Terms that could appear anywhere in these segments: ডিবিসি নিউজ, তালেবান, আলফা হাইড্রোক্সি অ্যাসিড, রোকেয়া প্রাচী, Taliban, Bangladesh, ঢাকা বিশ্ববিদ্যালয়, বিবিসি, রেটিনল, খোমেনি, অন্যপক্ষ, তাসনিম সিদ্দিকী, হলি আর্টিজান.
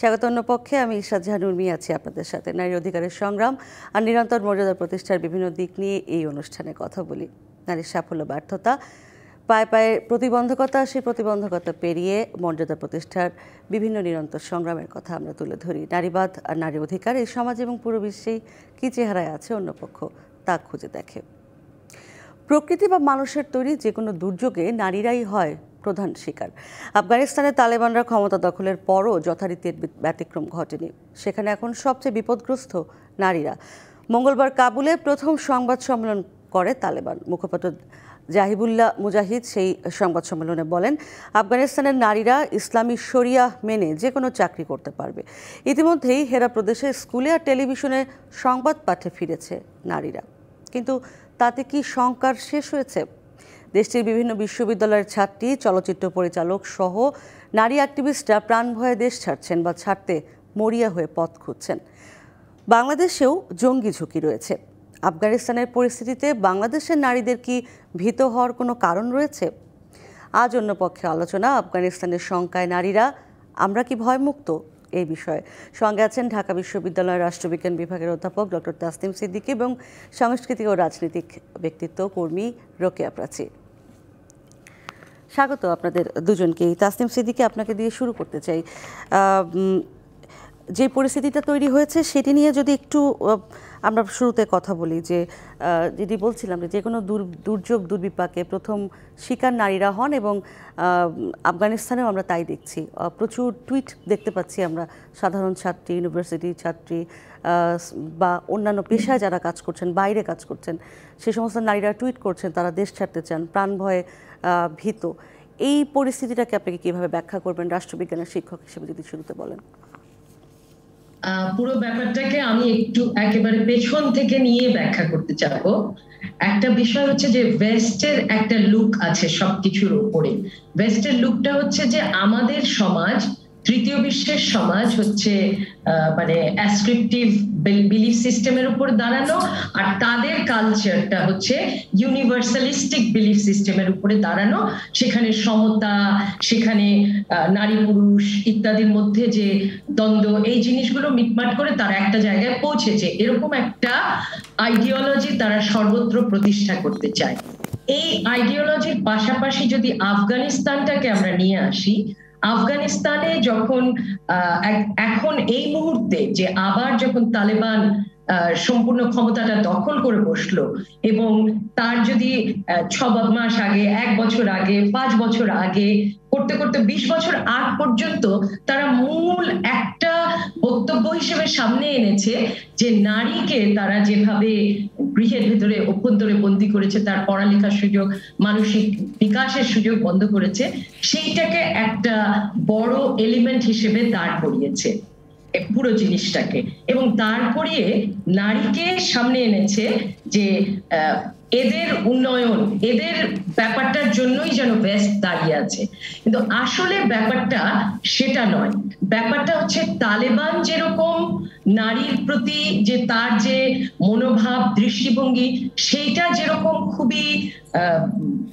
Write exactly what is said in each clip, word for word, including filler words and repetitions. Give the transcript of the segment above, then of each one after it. स्वागत अन्नपक्षे आमि इशरात जाहान उर्मी आछि आपनादेर साथे नारी अधिकारेर संग्राम और निरंतर मर्यादा प्रतिष्ठार विभिन्न दिक निये एई अनुष्ठाने कथा बोली। नारीर साफल्य बार्थता पाये पाये प्रतिबंधकता सेई प्रतिबंधकता पेरिये मर्यादा प्रतिष्ठार विभिन्न निरंतर संग्रामेर कथा आमरा तुले धरि। नारीवाद और नारी अधिकार एई समाज एबं पुरो विश्वेई कि चेहराय आछे अन्नपक्ष ता खुंजे देखे। प्रकृति बा मानुषेर तैरी जेकोनो दुर्योगे नारीराई हय प्रधान शिकार। अफगानिस्ताने तालेबानरा क्षमता दखलेर परो यथारीति व्यतिक्रम घटेनि। सेखाने एखन सबचेये विपदग्रस्त नारीरा। मंगलवार काबुले प्रथम संबाद सम्मेलन करे तालेबान। मुखपात्र जाहिबुल्लाह मुजाहिद सेई संबाद सम्मेलने बलेन, अफगानिस्तानेर नारीरा इस्लामी शरिया मेने जेकोनो चाकरी करते पारबे। इतिमध्येई हेरा प्रदेशे स्कूले और टेलिभिशने संबाद पाठे फिरेছে नारीरा। किन्तु ताते कि शंकार शेष हয়েছে? देशटिर विभिन्न विश्वविद्यालयेर छात्री चलचित्र परिचालक सह नारी एक्टिविस्टरा प्राण भये देश छाड़छेन बा छाड़ते मरिया हয়ে पथ खुंजछेन। बांग्लादेशेও जंगी झुंकी रयेছে। अफगानिस्तानेर परिस्थितिते बांग्लादेशेर नारीदेर कि भीत हওয়ার कोनो कारण रयेছে? आज अन्नपক্ষে आलोचना अफगानिस्तानेर शंकाय नारीरा आमरा कि भयमुक्त এই বিষয়ে। সঙ্গে আছেন ঢাকা বিশ্ববিদ্যালয়ের রাষ্ট্রবিজ্ঞান বিভাগের অধ্যাপক ডক্টর তাসনিম সিদ্দিকী এবং সাংস্কৃতিক ও রাজনৈতিক ব্যক্তিত্ব কর্মী রোকেয়া প্রাচী। স্বাগত আপনাদের দুজনকেই। তাসনিম সিদ্দিকী, আপনাকে দিয়ে শুরু করতে চাই। যে পরিস্থিতিটা তৈরি হয়েছে সেটি নিয়ে যদি একটু আমরা শুরুতে কথা বলি, যে যেটি বলছিলাম যে কোনো দুর্যোগ দুর্বিপাকে প্রথম শিকার নারীরা হন এবং আফগানিস্তানেও আমরা তাই দেখছি। প্রচুর টুইট দেখতে পাচ্ছি আমরা সাধারণ ছাত্রী, ইউনিভার্সিটি ছাত্রী বা অন্যান্য পেশায় যারা কাজ করছেন, বাইরে কাজ করছেন, সে সমস্ত নারীরা টুইট করছেন তারা দেশ ছাড়তে চান, প্রাণ ভয়ে ভীত। এই পরিস্থিতিটাকে আপনাকে কীভাবে ব্যাখ্যা করবেন রাষ্ট্রবিজ্ঞানের শিক্ষক হিসেবে, যদি শুরুতে বলেন? পুরো ব্যাপারটাকে আমি একটু একেবারে পেছন থেকে নিয়ে ব্যাখ্যা করতে চাইবো। একটা বিষয় হচ্ছে যে ওয়েস্টের একটা লুক আছে সবকিছুর উপরে। ওয়েস্টের লুকটা হচ্ছে যে আমাদের সমাজ, তৃতীয় বিশ্বের সমাজ হচ্ছে মানে অ্যাসক্রিপটিভ বিলিফ সিস্টেমের উপর দাঁড়ানো, আর তাদের কালচারটা হচ্ছে ইউনিভার্সালিস্টিক বিলিফ সিস্টেমের উপরে দাঁড়ানো। সেখানে সমতা, সেখানে নারী পুরুষ ইত্যাদির মধ্যে যে দ্বন্দ্ব, এই জিনিসগুলো মিটমাট করে তারা একটা জায়গায় পৌঁছেছে। এরকম একটা আইডিওলজি তারা সর্বত্র প্রতিষ্ঠা করতে চায়। এই আইডিওলজির পাশাপাশি যদি আফগানিস্তানটাকে আমরা নিয়ে আসি, আফগানিস্তানে যখন এখন এই মুহূর্তে যে আবার যখন তালেবান সম্পূর্ণ ক্ষমতাটা দখল করে বসলো, এবং তার যদি ছ মাস আগে, এক বছর আগে, পাঁচ বছর আগে করতে করতে বিশ বছর আগ পর্যন্ত তারা মূল একটা বক্তব্য হিসেবে সামনে এনেছে যে নারীকে তারা যেভাবে গৃহের ভেতরে অভ্যন্তরে বন্দী করেছে, তার পড়ালেখার সুযোগ, মানসিক বিকাশের সুযোগ বন্ধ করেছে, সেইটাকে একটা বড় এলিমেন্ট হিসেবে দাঁড় করিয়েছে পুরো জিনিসটাকে। এবং তারপরে নারীকে সামনে এনেছে যে এদের উন্নয়ন, এদের ব্যাপারটার জন্যই যেন ওয়েস্ট দাঁড়িয়ে আছে। কিন্তু আসলে ব্যাপারটা সেটা নয়। ব্যাপারটা হচ্ছে তালেবান যেরকম নারীর প্রতি যে তার যে মনোভাব, দৃষ্টিভঙ্গি, সেইটা যেরকম খুবই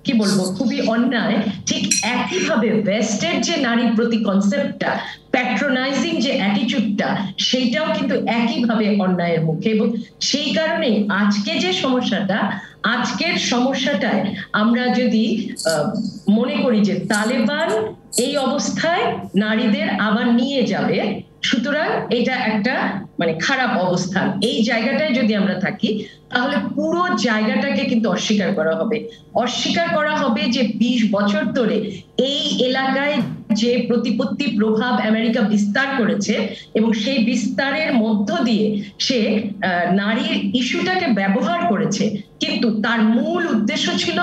কি বলবো খুবই অন্যায়, ঠিক একইভাবে ওয়েস্টের যে নারীর প্রতি কনসেপ্টটা, প্যাট্রোনাইজিং যে অ্যাটিটিউডটা, সেইটাও কিন্তু একইভাবে অন্যায়ের মুখে। এবং সেই কারণেই আজকে যে সমস্যাটা, আজকের সমস্যাটায় আমরা যদি মনে করি যে তালেবান এই অবস্থায় নারীদের আবার নিয়ে যাবে, সুতরাং এটা একটা মানে খারাপ অবস্থান, এই জায়গাটায় যদি আমরা থাকি তাহলে পুরো জায়গাটাকে কিন্তু অস্বীকার করা হবে। অস্বীকার করা হবে যে বিশ বছর ধরে এই এলাকায় যে প্রতিপত্তি প্রভাব আমেরিকা বিস্তার করেছে এবং সেই বিস্তারের মধ্য দিয়ে সে নারীর ইস্যুটাকে ব্যবহার করেছে, কিন্তু তার মূল উদ্দেশ্য ছিল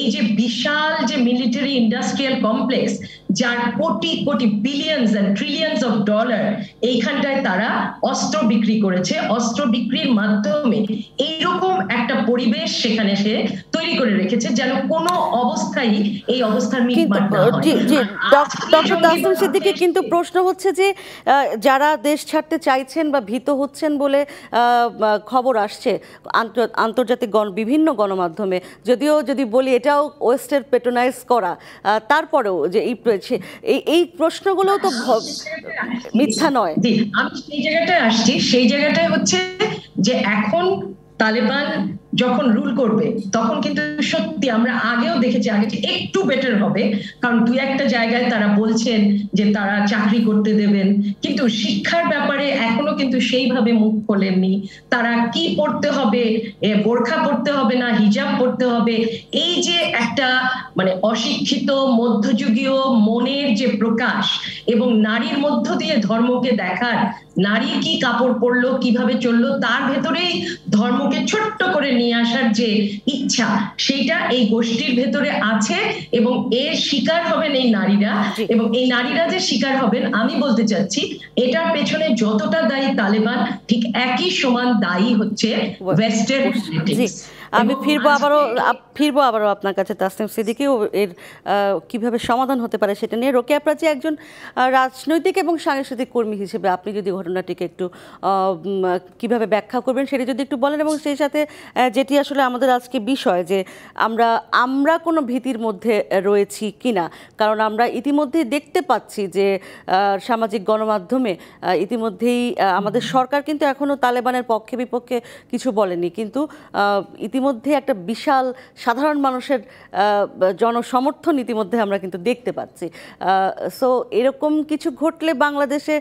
এই যে বিশাল যে মিলিটারি ইন্ডাস্ট্রিয়াল কমপ্লেক্স, যার crore crore billions and trillions of dollar এইখানটায় তারা অস্ত্র বিক্রি করেছে। অস্ত্র বিক্রির মাধ্যমে এইরকম একটা পরিবেশ সেখানে সে তৈরি করে রেখেছে যেন কোনো অবস্থায় এই অবস্থার মিটমাট না হয়। ডক্টর তাসনিম সিদ্দিকী, কিন্তু প্রশ্ন হচ্ছে যে যারা দেশ ছাড়তে চাইছেন বা ভীত হচ্ছেন বলে খবর আসছে আন্তর্জাতিক বিভিন্ন গণমাধ্যমে, যদিও যদি বলি এটাও ওয়েস্টের পেট্রোনাইজ করা, তারপরেও যে এই এই প্রশ্নগুলো তো মিথ্যা নয়। আমি সেই জায়গাটায় আসছি, সেই জায়গাটায় হচ্ছে যে এখন তালেবান যখন রুল করবে তখন কিন্তু সত্যি আমরা আগেও দেখেছি, আগে একটু বেটার হবে, কারণ দুই একটা জায়গায় তারা বলছেন যে তারা চাকরি করতে দেবেন, কিন্তু শিক্ষার ব্যাপারে এখনো কিন্তু সেইভাবে মুখ খোলেননি। তারা কি পড়তে হবে, বোরখা পড়তে হবে না হিজাব পড়তে হবে, এই যে একটা মানে অশিক্ষিত মধ্যযুগীয় মনের যে প্রকাশ এবং নারীর মধ্য দিয়ে ধর্মকে দেখার, নারী কি কাপড় পরলো কিভাবে চললো তার ভেতরেই ধর্মকে ছোট্ট করে নিয়ে আসার যে ইচ্ছা, সেটা এই গোষ্ঠীর ভেতরে আছে এবং এর শিকার হবেন এই নারীরা। এবং এই নারীরা যে শিকার হবেন, আমি বলতে চাচ্ছি এটার পেছনে যতটা দায়ী তালেবান ঠিক একই সমান দায়ী হচ্ছে ওয়েস্টের। আমি ফিরবো আবারও ফিরবো আবারও আপনার কাছে তাসনিম সিদ্দিকী, এর কীভাবে সমাধান হতে পারে সেটা নিয়ে। রোকেয়া প্রাচী, একজন রাজনৈতিক এবং সাংস্কৃতিক কর্মী হিসেবে আপনি যদি ঘটনাটিকে একটু কিভাবে ব্যাখ্যা করবেন সেটা যদি একটু বলেন, এবং সেই সাথে যেটি আসলে আমাদের আজকে বিষয়, যে আমরা আমরা কোনো ভীতির মধ্যে রয়েছি কিনা, কারণ আমরা ইতিমধ্যেই দেখতে পাচ্ছি যে সামাজিক গণমাধ্যমে ইতিমধ্যেই আমাদের সরকার কিন্তু এখনও তালেবানের পক্ষে বিপক্ষে কিছু বলেনি, কিন্তু ইতিমধ্যে একটা বিশাল সাধারণ মানুষের জনসমর্থন ইতিমধ্যে আমরা কিন্তু দেখতে পাচ্ছি। সো এরকম কিছু ঘটলে বাংলাদেশে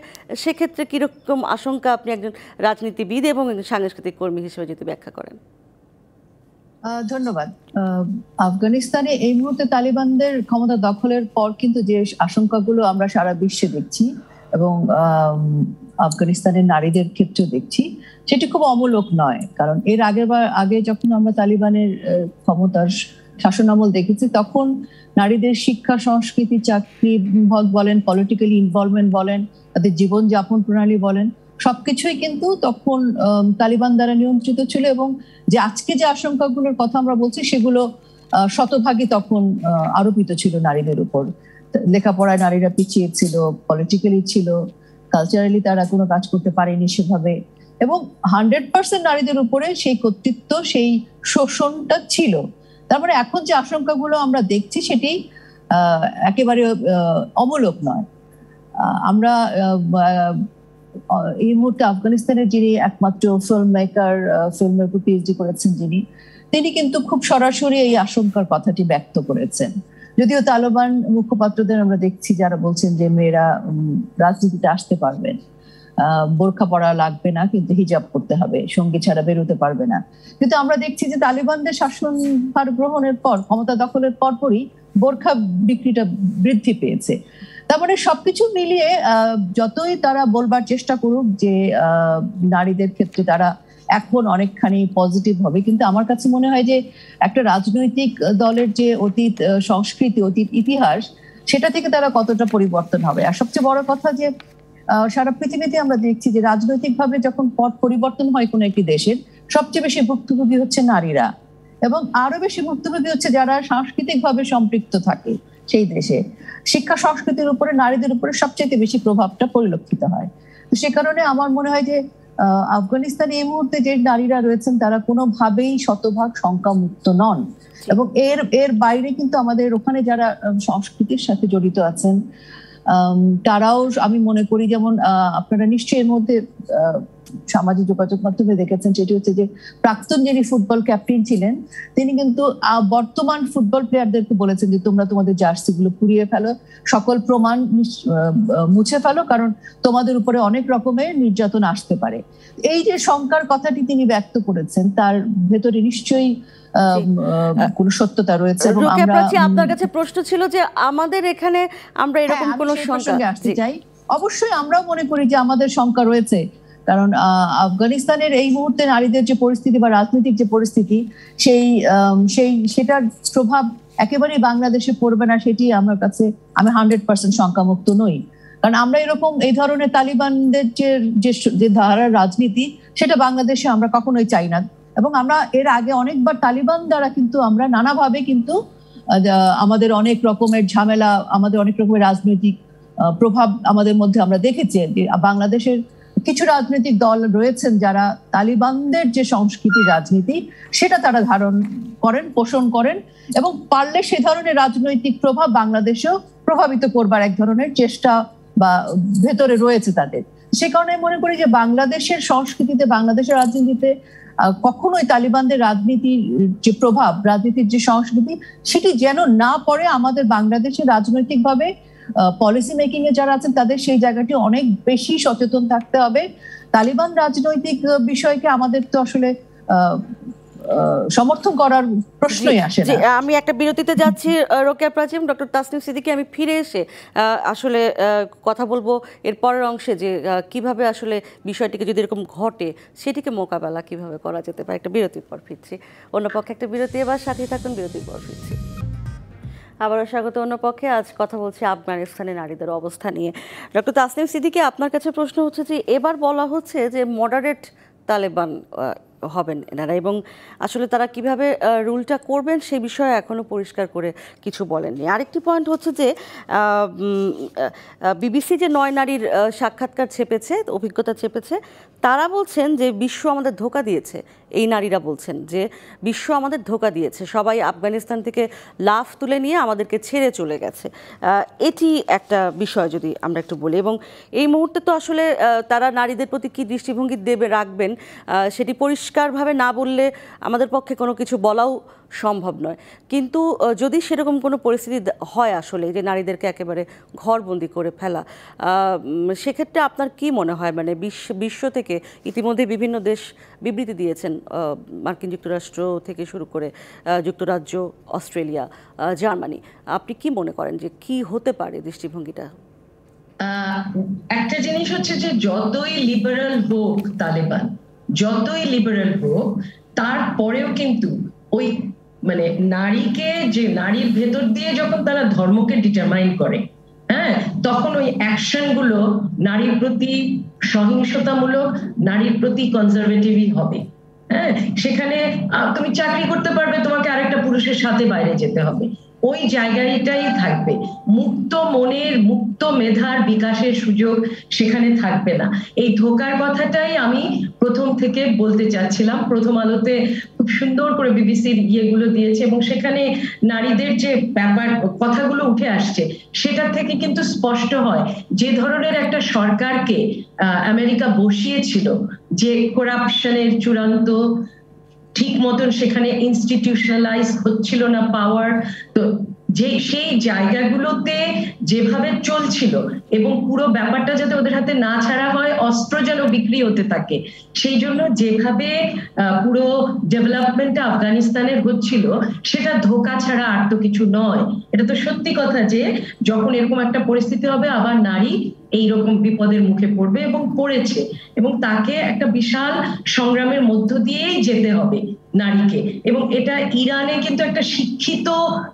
সেক্ষেত্রে কীরকম আশঙ্কা আপনি একজন রাজনীতিবিদ এবং সাংস্কৃতিক কর্মী হিসেবে যদি ব্যাখ্যা করেন। ধন্যবাদ। আফগানিস্তানে এই মুহূর্তে তালিবানদের ক্ষমতা দখলের পর কিন্তু যে আশঙ্কাগুলো আমরা সারা বিশ্বে দেখছি এবং আফগানিস্তানের নারীদের ক্ষেত্রে দেখছি, সেটি খুব অমূলক নয়, কারণ এর আগের বার আগে যখন আমরা তালিবানের ক্ষমতার শাসনামল দেখেছি তখন নারীদের শিক্ষা, সংস্কৃতি, চাকরি বলেন, পলিটিক্যালি ইনভলভমেন্ট বলেন, তাদের জীবনযাপন প্রণালী বলেন, সবকিছুই কিন্তু তখন তালিবান দ্বারা নিয়ন্ত্রিত ছিল। এবং যে আজকে যে আশঙ্কাগুলোর কথা আমরা বলছি সেগুলো শতভাগই তখন আরোপিত ছিল নারীদের উপর। লেখাপড়ায় নারীরা পিছিয়ে ছিল, পলিটিক্যালি ছিল, কালচারালি তারা কোনো কাজ করতে পারেনি সেভাবে, এবং হান্ড্রেড পার্সেন্ট নারীদের উপরে সেই কর্তৃত্ব, সেই শোষণটা ছিল। তারপরে এখন যে আশঙ্কাগুলো আমরা দেখছি সেটি একেবারে অমূলক নয়। আমরা এই মুহূর্তে আফগানিস্তানের যিনি একমাত্র ফিল্ম মেকার, ফিল্মের উপর পিএইচডি করেছেন যিনি, তিনি কিন্তু খুব সরাসরি এই আশঙ্কার কথাটি ব্যক্ত করেছেন। যদিও তালেবান মুখপাত্রদের আমরা দেখছি যারা বলছেন যে মেয়েরা রাজনীতিতে আসতে পারবেন, বোরখা পরা লাগবে না কিন্তু হিজাব করতে হবে, সঙ্গী ছাড়া বেরোতে পারবে না, কিন্তু আমরা দেখছি যে তালেবানদের শাসনভার গ্রহণের পর, ক্ষমতা দখলের পরপরই বোরখা বিক্রিটা বৃদ্ধি পেয়েছে। তারপরে সবকিছু মিলিয়ে যতই তারা বলবার চেষ্টা করুক যে নারীদের ক্ষেত্রে তারা এখন অনেকখানি পজিটিভ হবে, কিন্তু আমার কাছে মনে হয় যে একটা রাজনৈতিক দলের যে অতীত সংস্কৃতি, অতীত ইতিহাস, সেটা থেকে তারা কতটা পরিবর্তন হবে। আর সবচেয়ে বড় কথা যে সারা পৃথিবীতে আমরা দেখছি যে রাজনৈতিকভাবে যখন পথ পরিবর্তন হয় কোনো একটি দেশের, সবচেয়ে বেশি ভুক্তভোগী হচ্ছে নারীরা, এবং আরো বেশি ভুক্তভোগী হচ্ছে যারা সাংস্কৃতিকভাবে সম্পৃক্ত থাকে সেই দেশে। শিক্ষা, সংস্কৃতির উপরে নারীদের উপরে সবচেয়ে বেশি প্রভাবটা পরিলক্ষিত হয়। তো সে কারণে আমার মনে হয় যে আফগানিস্তানে এই মুহূর্তে যে নারীরা রয়েছেন তারা কোনোভাবেই শতভাগ শঙ্কামুক্ত নন, এবং এর এর বাইরে কিন্তু আমাদের ওখানে যারা সংস্কৃতির সাথে জড়িত আছেন তারাও, আমি মনে করি, যেমন আপনারা নিশ্চয়ই এর মধ্যে সামাজিক যোগাযোগ মাধ্যমে দেখেছেন, সেটি হচ্ছে যে প্রাক্তন যিনি ফুটবল ক্যাপ্টেন ছিলেন তিনি কিন্তু বর্তমান ফুটবল প্লেয়ারদেরকে বলেছেন যে তোমরা তোমাদের জার্সিগুলো পুড়িয়ে ফেলো, সকল প্রমাণ মুছে ফেলো, কারণ তোমাদের উপরে অনেক রকমের নির্যাতন আসতে পারে। এই যে শঙ্কার কথাটি তিনি ব্যক্ত করেছেন তার ভেতরে নিশ্চয়ই কোন সত্যতা রয়েছে। এবং আমরা আপনার কাছে প্রশ্ন ছিল যে আমাদের এখানে আমরা এরকম কোন শঙ্কা আসতে চাই, অবশ্যই আমরাও মনে করি যে আমাদের শঙ্কা রয়েছে, কারণ আফগানিস্তানের এই মুহূর্তে নারীদের যে পরিস্থিতি বা রাজনৈতিক যে পরিস্থিতি সেই সেই সেটার প্রভাব একেবারেই বাংলাদেশে পড়বে না, সেটি আমার কাছে, আমি হান্ড্রেড পার্সেন্ট শঙ্কামুক্ত নই, কারণ আমরা এরকম এই ধরনের তালিবানদের যে যে ধারার রাজনীতি সেটা বাংলাদেশে আমরা কখনোই চাই না। এবং আমরা এর আগে অনেকবার তালিবান দ্বারা কিন্তু আমরা নানাভাবে কিন্তু আমাদের অনেক রকমের ঝামেলা, আমাদের অনেক রকমের রাজনৈতিক প্রভাব আমাদের মধ্যে আমরা দেখেছি। বাংলাদেশের কিছু রাজনৈতিক দল রয়েছেন যারা তালিবানদের যে সংস্কৃতি রাজনীতি সেটা তারা ধারণ করেন, পোষণ করেন এবং পারলে সে ধরনের রাজনৈতিক প্রভাব বাংলাদেশেও প্রভাবিত করবার এক ধরনের চেষ্টা বা ভেতরে রয়েছে তাদের। সে কারণে মনে করি যে বাংলাদেশের সংস্কৃতিতে, বাংলাদেশের রাজনীতিতে কখনোই তালিবানদের রাজনীতির যে প্রভাব, রাজনীতির যে সংস্কৃতি সেটি যেন না পড়ে আমাদের বাংলাদেশে রাজনৈতিকভাবে পলিসি মেকিং এ যারা আছেন তাদের সেই জায়গাটি অনেক বেশি সচেতন থাকতে হবে। তালিবান রাজনৈতিক বিষয়কে আমাদের তো আসলে আহ সমর্থন করার প্রশ্নই আসে না। আমি একটা বিরতিতে যাচ্ছি। রোকেয়া প্রাচী, ডক্টর তাসনিম সিদ্দিকী, আমি ফিরে এসে আসলে কথা বলবো এর পরের অংশে যে কিভাবে আসলে বিষয়টিকে যদি এরকম ঘটে সেটিকে মোকাবেলা কিভাবে করা যেতে পারে। একটা বিরতির পর ফিরছি। অন্যপক্ষে একটা বিরতি, এবার সাথে থাকুন, বিরতির পর ফিরছি। আবারও স্বাগত অন্যপক্ষে। আজ কথা বলছি আফগানিস্তানে নারীদের অবস্থা নিয়ে। ডক্টর তাসনিম সিদ্দিকী, আপনার কাছে প্রশ্ন হচ্ছে যে এবার বলা হচ্ছে যে মডারেট তালেবান হবেন এনারা, এবং আসলে তারা কিভাবে রুলটা করবেন সে বিষয়ে এখনও পরিষ্কার করে কিছু বলেননি। আরেকটি পয়েন্ট হচ্ছে যে বিবিসি যে নয় নারীর সাক্ষাৎকার ছেপেছে, অভিজ্ঞতা ছেপেছে, তারা বলছেন যে বিশ্ব আমাদের ধোঁকা দিয়েছে। এই নারীরা বলছেন যে বিশ্ব আমাদের ধোঁকা দিয়েছে, সবাই আফগানিস্তান থেকে লাফ তুলে নিয়ে আমাদেরকে ছেড়ে চলে গেছে। এটি একটা বিষয় যদি আমরা একটু বলি, এবং এই মুহূর্তে তো আসলে তারা নারীদের প্রতি কী দৃষ্টিভঙ্গি দেবে রাখবেন সেটি পরিষ্কার ভাবে না বললে আমাদের পক্ষে কোনো কিছু বলাও সম্ভব নয়। কিন্তু যদি সেরকম কোনো পরিস্থিতি হয় আসলে যে নারীদেরকে একেবারে ঘরবন্দি করে ফেলা, সেক্ষেত্রে আপনার কি মনে হয়? মানে বিশ্ব বিশ্ব থেকে ইতিমধ্যে বিভিন্ন দেশ বিবৃতি দিয়েছেন, মার্কিন যুক্তরাষ্ট্র থেকে শুরু করে যুক্তরাজ্য, অস্ট্রেলিয়া, জার্মানি। আপনি কি মনে করেন যে কি হতে পারে দৃষ্টিভঙ্গিটা? একটা জিনিস হচ্ছে যে যতই লিবারাল হোক তালেবান, যতই লিবারেল হোক, তারপরেও কিন্তু ওই মানে নারীকে, যে নারীর ভেতর দিয়ে যখন তারা ধর্মকে ডিটারমাইন করে, হ্যাঁ, তখন ওই অ্যাকশন গুলো নারীর প্রতি সহিংসতামূলক, নারীর প্রতি কনজারভেটিভই হবে। হ্যাঁ, সেখানে তুমি চাকরি করতে পারবে, তোমাকে আরেকটা পুরুষের সাথে বাইরে যেতে হবে, ওই জায়গাটাই থাকবে। মুক্ত মনের, মুক্ত মেধার বিকাশের সুযোগ সেখানে থাকবে না। এই ধোকার কথাটাই আমি প্রথম থেকে বলতে চাচ্ছিলাম। প্রথম আলোতে খুব সুন্দর করে বিবিসির ইয়েগুলো দিয়েছে এবং সেখানে নারীদের যে ব্যাপার কথাগুলো উঠে আসছে সেটা থেকে কিন্তু স্পষ্ট হয় যে ধরনের একটা সরকারকে আমেরিকা বসিয়েছিল, যে করাপশনের চূড়ান্ত, ঠিক মতন সেখানে ইনস্টিটিউশনালাইজ হচ্ছিল না পাওয়ার, তো যে সেই জায়গাগুলোতে যেভাবে চলছিল এবং পুরো ব্যাপারটা যাতে ওদের হাতে না ছাড়া হয়, অস্ত্র যেন বিক্রি হতে থাকে, সেই জন্য যেভাবে পুরো ডেভেলপমেন্টটা আফগানিস্তানের হচ্ছিল সেটা ধোঁকা ছাড়া আর তো কিছু নয়। এটা তো সত্যি কথা যে যখন এরকম একটা পরিস্থিতি হবে আবার নারী এইরকম বিপদের মুখে পড়বে, এবং পড়েছে, এবং তাকে একটা বিশাল সংগ্রামের মধ্য দিয়েই যেতে হবে নারীকে। এবং এটা ইরানে কিন্তু একটা শিক্ষিত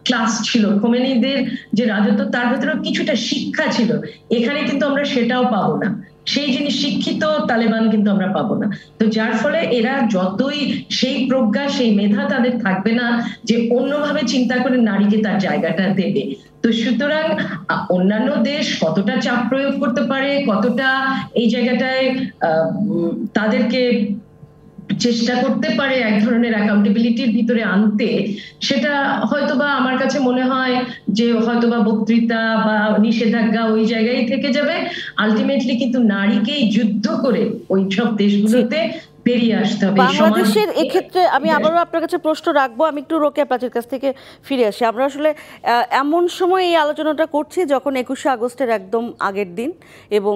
ক্লাস ছিল, খোমেনিদের যে রাজত্ব তার ভেতরে কিছুটা শিক্ষা ছিল, এখানে কিন্তু আমরা সেটাও পাবো না, সেই জিনিস শিক্ষিত তালেবান কিন্তু আমরা পাবো না। তো যার ফলে এরা যতই সেই প্রজ্ঞা, সেই মেধা তাদের থাকবে না যে অন্যভাবে চিন্তা করে নারীকে তার জায়গাটা দেবে। তো সুতরাং অন্যান্য দেশ কতটা চাপ প্রয়োগ করতে পারে, কতটা এই জায়গাটায় তাদেরকে চেষ্টা করতে পারে এক ধরনের অ্যাকাউন্টেবিলিটির ভিতরে আনতে, সেটা হয়তোবা আমার কাছে মনে হয় যে হয়তোবা বক্তৃতা বা নিষেধাজ্ঞা ওই জায়গায় থেকে যাবে। আলটিমেটলি কিন্তু নারীকেই যুদ্ধ করে ওই সব দেশগুলোতে বেরিয়ে আসতে হবে। বাংলাদেশের এক্ষেত্রে আমি আবারও আপনার কাছে প্রশ্ন রাখবো। আমি একটু রোকেয়া প্রাচীর কাছ থেকে ফিরে আসি। আমরা আসলে এমন সময় এই আলোচনাটা করছি যখন একুশে আগস্টের একদম আগের দিন, এবং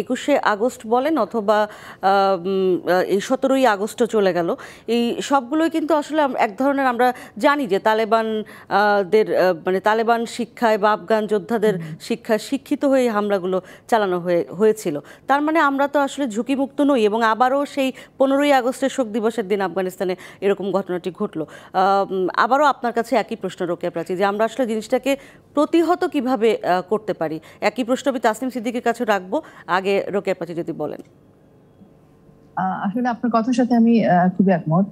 একুশে আগস্ট বলেন অথবা এই সতেরোই আগস্টও চলে গেল, এই সবগুলোই কিন্তু আসলে এক ধরনের আমরা জানি যে তালেবানদের মানে তালেবান শিক্ষায় বা আফগান যোদ্ধাদের শিক্ষায় শিক্ষিত হয়ে হামলাগুলো চালানো হয়ে হয়েছিল। তার মানে আমরা তো আসলে ঝুঁকিমুক্ত নই, এবং আবারও সেই পনেরোই আগস্টের শোক দিবসের দিন আফগানিস্তানে এরকম ঘটনাটি ঘটলো। আবারও আপনার কাছে একই প্রশ্ন রোকেয়া প্রাচী, যে আমরা আসলে জিনিসটাকে প্রতিহত কিভাবে করতে পারি। একই প্রশ্ন আমি তাসনিম সিদ্দিকীর কাছে রাখবো, আগে রোকেয়া প্রাচী যদি বলেন। আসলে আপনার কথার সাথে আমি খুবই একমত।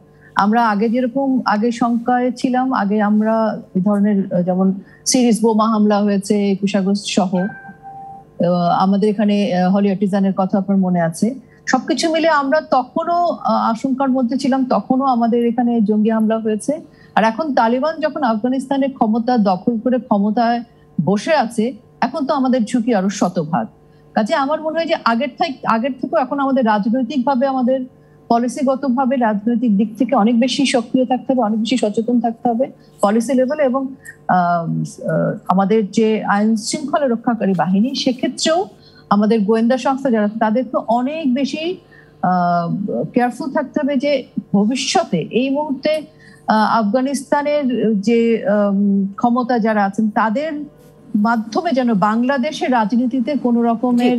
আমরা আগে যেরকম আগে সংখ্যায় ছিলাম, আগে আমরা এই ধরনের যেমন সিরিজ বোমা হামলা হয়েছে একুশ আগস্ট সহ, আমাদের এখানে হলি আর্টিজানের কথা আপনার মনে আছে, সবকিছু মিলে আমরা তখনও আশঙ্কার মধ্যে ছিলাম, তখনও আমাদের এখানে জঙ্গি হামলা হয়েছে। আর এখন তালিবান যখন আফগানিস্তানের ক্ষমতা দখল করে ক্ষমতায় বসে আছে, এখন তো আমাদের ঝুঁকি আরো শতভাগ। কাজে আমার মনে হয় যে আগের থেকে আগের থেকেও এখন আমাদের রাজনৈতিকভাবে, আমাদের পলিসিগতভাবে রাজনৈতিক দিক থেকে অনেক বেশি সক্রিয় থাকতে হবে, অনেক বেশি সচেতন থাকতে হবে পলিসি লেভেলে, এবং আমাদের যে আইন শৃঙ্খলা রক্ষাকারী বাহিনী সেক্ষেত্রেও আমাদের গোয়েন্দা সংস্থা যারা, তাদেরকে অনেক বেশি কেয়ারফুল থাকতে হবে যে ভবিষ্যতে এই মুহূর্তে আফগানিস্তানের যে ক্ষমতা যারা আছেন তাদের মাধ্যমে যেন বাংলাদেশের রাজনীতিতে কোন রকমের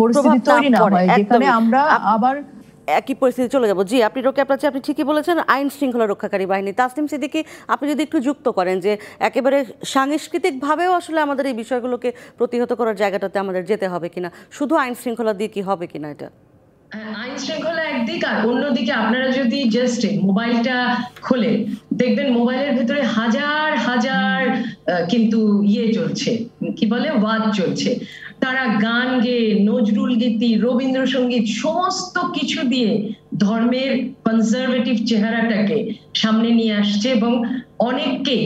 পরিস্থিতি তৈরি না হয় যেখানে আমরা আবার একই পরিস্থিতি চলে যাব। জি, আপনি রোকেয়া প্রাচী, আপনি ঠিকই বলেছেন, আইন শৃঙ্খলা রক্ষাকারী বাহিনী। তাসনিম সিদ্দিকী, আপনি যদি একটু যুক্ত করেন যে একেবারে সাংস্কৃতিকভাবেও আসলে আমাদের এই বিষয়গুলোকে প্রতিহত করার জায়গাটাতে আমাদের যেতে হবে কিনা, শুধু আইন শৃঙ্খলা দিয়ে কি হবে কিনা এটা। আইন শৃঙ্খলা একদিক, আর অন্যদিকে আপনারা যদি জাস্ট মোবাইলটা খোলেন দেখবেন মোবাইলের ভিতরে হাজার হাজার কিন্তু ইয়ে চলছে, কি বলে, ওয়াজ চলছে, তারা গান গেয়ে, নজরুল গীতি, রবীন্দ্রসঙ্গীত সমস্ত কিছু দিয়ে ধর্মের কনজারভেটিভ চেহারাটাকে সামনে নিয়ে আসছে, এবং অনেককে,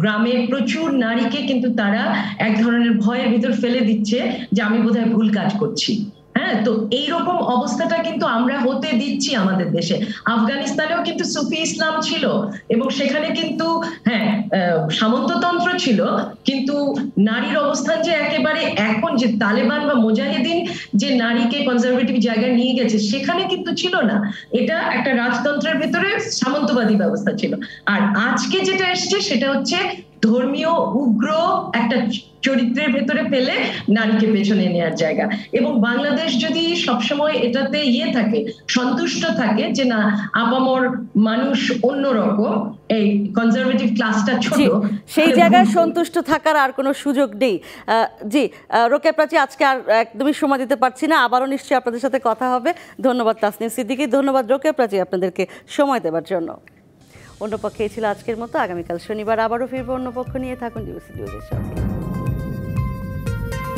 গ্রামে প্রচুর নারীকে কিন্তু তারা এক ধরনের ভয়ের ভিতর ফেলে দিচ্ছে যে আমি বোধ হয় ভুল কাজ করছি। হ্যাঁ, তো এইরকম অবস্থাটা কিন্তু আমরা হতে দিচ্ছি আমাদের দেশে। আফগানিস্তানেও কিন্তু সুফি ইসলাম ছিল এবং সেখানে কিন্তু হ্যাঁ সামন্ততন্ত্র ছিল, কিন্তু নারীর অবস্থান যে একেবারে এখন যে তালেবান বা মুজাহিদিন যে নারীকে কনজারভেটিভ জায়গায় নিয়ে গেছে সেখানে কিন্তু ছিল না। এটা একটা রাজতন্ত্রের ভেতরে সামন্তবাদী ব্যবস্থা ছিল। আর আজকে যেটা এসছে সেটা হচ্ছে ধর্মীয় উগ্র একটা চরিত্রের ভেতরে ফেলে নারীকে পেছনে নেওয়ার জায়গা। এবং বাংলাদেশ যদি সবসময় এটাতে ইয়ে থাকে, সন্তুষ্ট থাকে যে না আপামর মানুষ অন্যরকম, এই কনজারভেটিভ ক্লাসটা ছোট, সেই জায়গায় সন্তুষ্ট থাকার আর কোনো সুযোগ নেই। জি রোকেয়া প্রাচী, আজকে আর একদমই সময় দিতে পারছি না, আবারও নিশ্চয়ই আপনাদের সাথে কথা হবে। ধন্যবাদ তাসনিম সিদ্দিকী, ধন্যবাদ রোকেয়া প্রাচী আপনাদেরকে সময় দেওয়ার জন্য। অন্যপক্ষে ছিল আজকের মতো, আগামীকাল শনিবার আবারও ফিরবো অন্যপক্ষ নিয়ে। থাকুন ডিবিসি নিউজের সাথে।